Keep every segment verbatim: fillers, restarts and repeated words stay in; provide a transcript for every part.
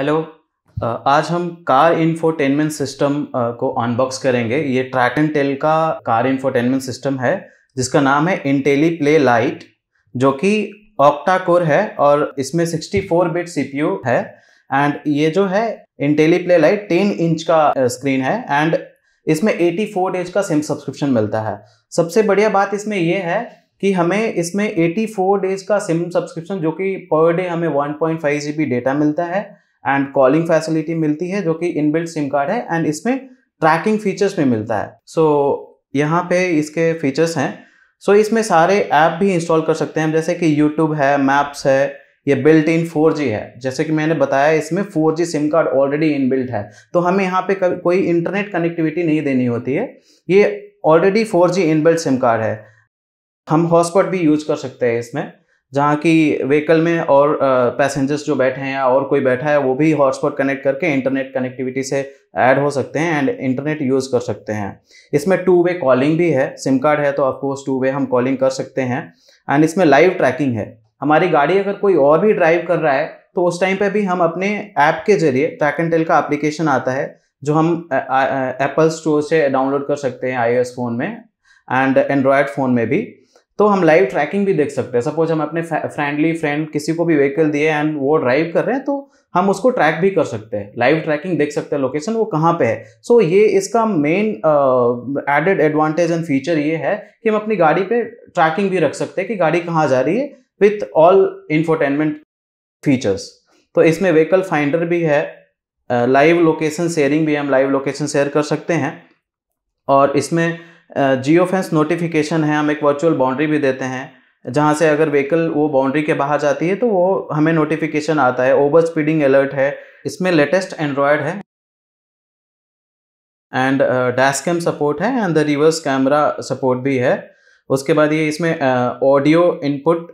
Hello, आज हम car infotainment system को अनबॉक्स करेंगे। ये ट्रैक एंड टेल का कार इंफोटेनमेंट सिस्टम है जिसका नाम है IntelliPlay Lite, जो कि ऑक्टा कोर है और इसमें सिक्सटी फोर बिट सीपीयू है। एंड ये जो है IntelliPlay Lite टेन इंच का स्क्रीन है एंड इसमें एटी फोर डेज का सिम सब्सक्रिप्शन मिलता है। सबसे बढ़िया बात इसमें यह है कि हमें इसमें एटी फोर डेज का सिम सब्सक्रिप्शन, जो कि पर डे हमें one point five GB data मिलता है एंड कॉलिंग फैसिलिटी मिलती है जो कि इनबिल्ट सिम कार्ड है, एंड इसमें ट्रैकिंग फीचर्स भी मिलता है। सो so, यहाँ पे इसके फीचर्स हैं। सो so, इसमें सारे ऐप भी इंस्टॉल कर सकते हैं, जैसे कि यूट्यूब है, मैप्स है, ये बिल्ट इन फोर जी है। जैसे कि मैंने बताया इसमें four G SIM card already inbuilt है, तो हमें यहाँ पे कोई इंटरनेट कनेक्टिविटी नहीं देनी होती है। ये already four G inbuilt SIM card है। हम हॉटस्पॉट भी यूज कर सकते हैं इसमें, जहाँ की व्हीकल में और पैसेंजर्स जो बैठे हैं या और कोई बैठा है वो भी हॉटस्पॉट कनेक्ट करके इंटरनेट कनेक्टिविटी से ऐड हो सकते हैं एंड इंटरनेट यूज़ कर सकते हैं। इसमें टू वे कॉलिंग भी है, सिम कार्ड है तो ऑफकोर्स टू वे हम कॉलिंग कर सकते हैं। एंड इसमें लाइव ट्रैकिंग है, हमारी गाड़ी अगर कोई और भी ड्राइव कर रहा है तो उस टाइम पर भी हम अपने ऐप के जरिए, ट्रैक एंड टेल का एप्लीकेशन आता है जो हम एप्पल स्टोर से डाउनलोड कर सकते हैं आईओएस फ़ोन में एंड एंड्रॉयड फ़ोन में भी, तो हम लाइव ट्रैकिंग भी देख सकते हैं। सपोज हम अपने फ्रेंडली फ्रेंड किसी को भी व्हीकल दिए एंड वो ड्राइव कर रहे हैं तो हम उसको ट्रैक भी कर सकते हैं, लाइव ट्रैकिंग देख सकते हैं, लोकेशन वो कहाँ पे है। सो so, ये इसका main added advantage and feature ये है कि हम अपनी गाड़ी पे ट्रैकिंग भी रख सकते हैं कि गाड़ी कहाँ जा रही है विथ ऑल इंफोटेनमेंट फीचर्स। तो इसमें व्हीकल फाइंडर भी है, लाइव लोकेशन शेयरिंग भी, हम लाइव लोकेशन शेयर कर सकते हैं। और इसमें जियो फेंस नोटिफिकेशन है, हम एक वर्चुअल बाउंड्री भी देते हैं जहाँ से अगर व्हीकल वो बाउंड्री के बाहर जाती है तो वो हमें नोटिफिकेशन आता है। ओवर स्पीडिंग अलर्ट है, इसमें लेटेस्ट एंड्रॉयड है एंड डैश कैम सपोर्ट है and the reverse camera support भी है। उसके बाद ये इसमें ऑडियो इनपुट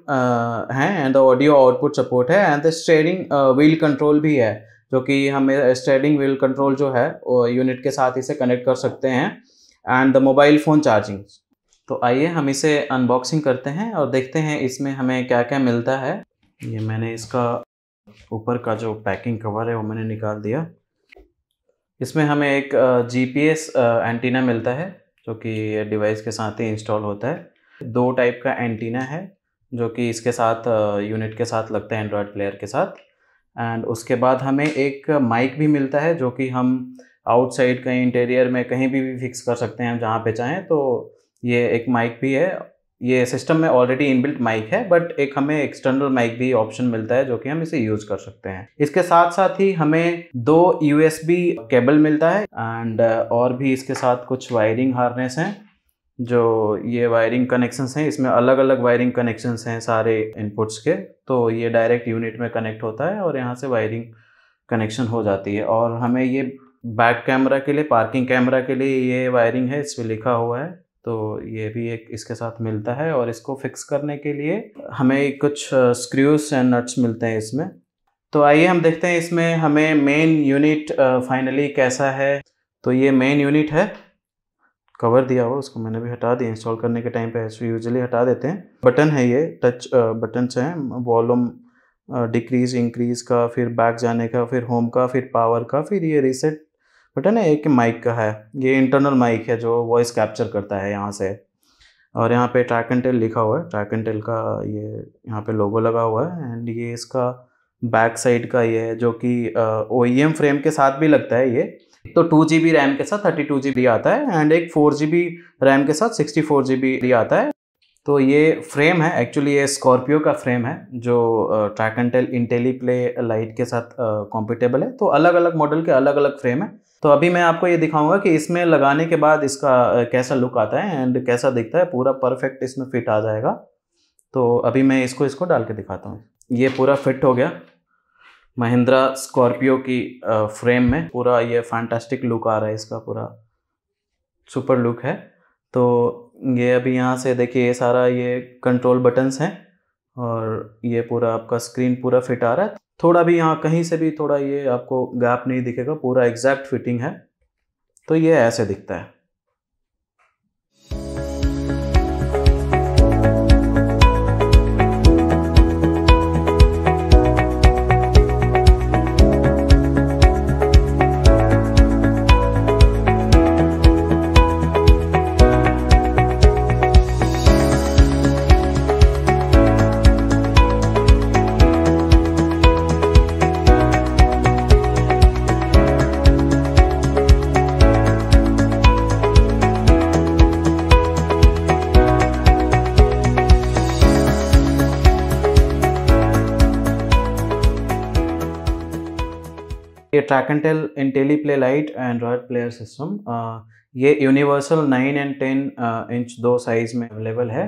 है एंड ऑडियो आउटपुट सपोर्ट है and the steering wheel control भी है, जो कि हमें स्टीयरिंग व्हील कंट्रोल जो है वो यूनिट के साथ इसे कनेक्ट कर सकते हैं and the mobile phone charging. तो आइए हम इसे अनबॉक्सिंग करते हैं और देखते हैं इसमें हमें क्या क्या मिलता है। ये मैंने इसका ऊपर का जो पैकिंग कवर है वो मैंने निकाल दिया। इसमें हमें एक जीपीएस एंटीना मिलता है जो कि डिवाइस के साथ ही इंस्टॉल होता है। दो टाइप का एंटीना है जो कि इसके साथ यूनिट के साथ लगता है, एंड्रॉयड प्लेयर के साथ। एंड उसके बाद हमें एक माइक भी मिलता है जो कि हम आउटसाइड कहीं इंटीरियर में कहीं भी, भी फिक्स कर सकते हैं हम जहाँ पे चाहें। तो ये एक माइक भी है, ये सिस्टम में ऑलरेडी इनबिल्ट माइक है बट एक हमें एक्सटर्नल माइक भी ऑप्शन मिलता है जो कि हम इसे यूज़ कर सकते हैं। इसके साथ साथ ही हमें दो यूएसबी केबल मिलता है एंड और भी इसके साथ कुछ वायरिंग हार्नेस हैं। जो ये वायरिंग कनेक्शंस हैं, इसमें अलग अलग वायरिंग कनेक्शंस हैं सारे इनपुट्स के, तो ये डायरेक्ट यूनिट में कनेक्ट होता है और यहाँ से वायरिंग कनेक्शन हो जाती है। और हमें ये बैक कैमरा के लिए, पार्किंग कैमरा के लिए ये वायरिंग है, इस पर लिखा हुआ है, तो ये भी एक इसके साथ मिलता है। और इसको फिक्स करने के लिए हमें कुछ स्क्रूज एंड नट्स मिलते हैं इसमें। तो आइए हम देखते हैं इसमें हमें मेन यूनिट फाइनली कैसा है। तो ये मेन यूनिट है, कवर दिया हुआ, उसको मैंने भी हटा दिया इंस्टॉल करने के टाइम पे, ऐसे यूजुअली हटा देते हैं। बटन है, ये टच बटन्स हैं, वॉल्यूम डिक्रीज इंक्रीज का, फिर बैक जाने का, फिर होम का, फिर पावर का, फिर ये रीसेट बटन है। एक माइक का है, ये इंटरनल माइक है जो वॉइस कैप्चर करता है यहाँ से। और यहाँ पे ट्रैक एंड टेल लिखा हुआ है, ट्रैक एंड टेल का ये यहाँ पे लोगो लगा हुआ है। एंड ये इसका बैक साइड का ये है जो कि ओईएम फ्रेम के साथ भी लगता है। ये तो टू जी बी रैम के साथ थर्टी टू जी बी आता है एंड एक फोर जी बी रैम के साथ सिक्सटी फोर जी बी आता है। तो ये फ्रेम है, एक्चुअली ये स्कॉर्पियो का फ्रेम है जो track and tell IntelliPlay Lite के साथ कॉम्पिटेबल है। तो अलग अलग मॉडल के अलग अलग फ्रेम है। तो अभी मैं आपको ये दिखाऊंगा कि इसमें लगाने के बाद इसका कैसा लुक आता है एंड कैसा दिखता है, पूरा परफेक्ट इसमें फिट आ जाएगा। तो अभी मैं इसको इसको डाल के दिखाता हूँ। ये पूरा फिट हो गया महिंद्रा स्कॉर्पियो की फ्रेम में, पूरा ये फैंटास्टिक लुक आ रहा है, इसका पूरा सुपर लुक है। तो ये अभी यहाँ से देखिए, ये सारा ये कंट्रोल बटन्स हैं और ये पूरा आपका स्क्रीन पूरा फिट आ रहा है। थोड़ा भी यहाँ कहीं से भी थोड़ा ये आपको गैप नहीं दिखेगा, पूरा एग्जैक्ट फिटिंग है। तो ये ऐसे दिखता है। ये track and tell IntelliPlay Lite Android player system ये universal nine and ten inch दो साइज में अवेलेबल है,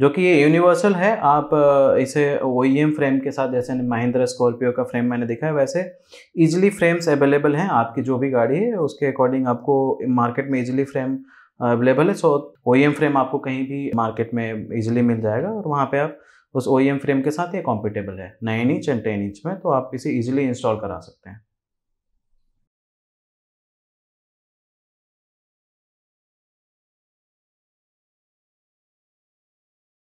जो कि ये यूनिवर्सल है। आप इसे ओईएम फ्रेम के साथ, जैसे महिंद्रा स्कॉर्पियो का फ्रेम मैंने देखा है, वैसे इजीली फ्रेम्स अवेलेबल हैं। आपकी जो भी गाड़ी है उसके अकॉर्डिंग आपको मार्केट में इजीली फ्रेम अवेलेबल है। सो ओईएम फ्रेम आपको कहीं भी मार्केट में इजीली मिल जाएगा और वहाँ पर आप उस ओईएम फ्रेम के साथ ये कॉम्पिटेबल है। Nine inch and ten inch में तो आप इसे ईजिली इंस्टॉल करा सकते हैं।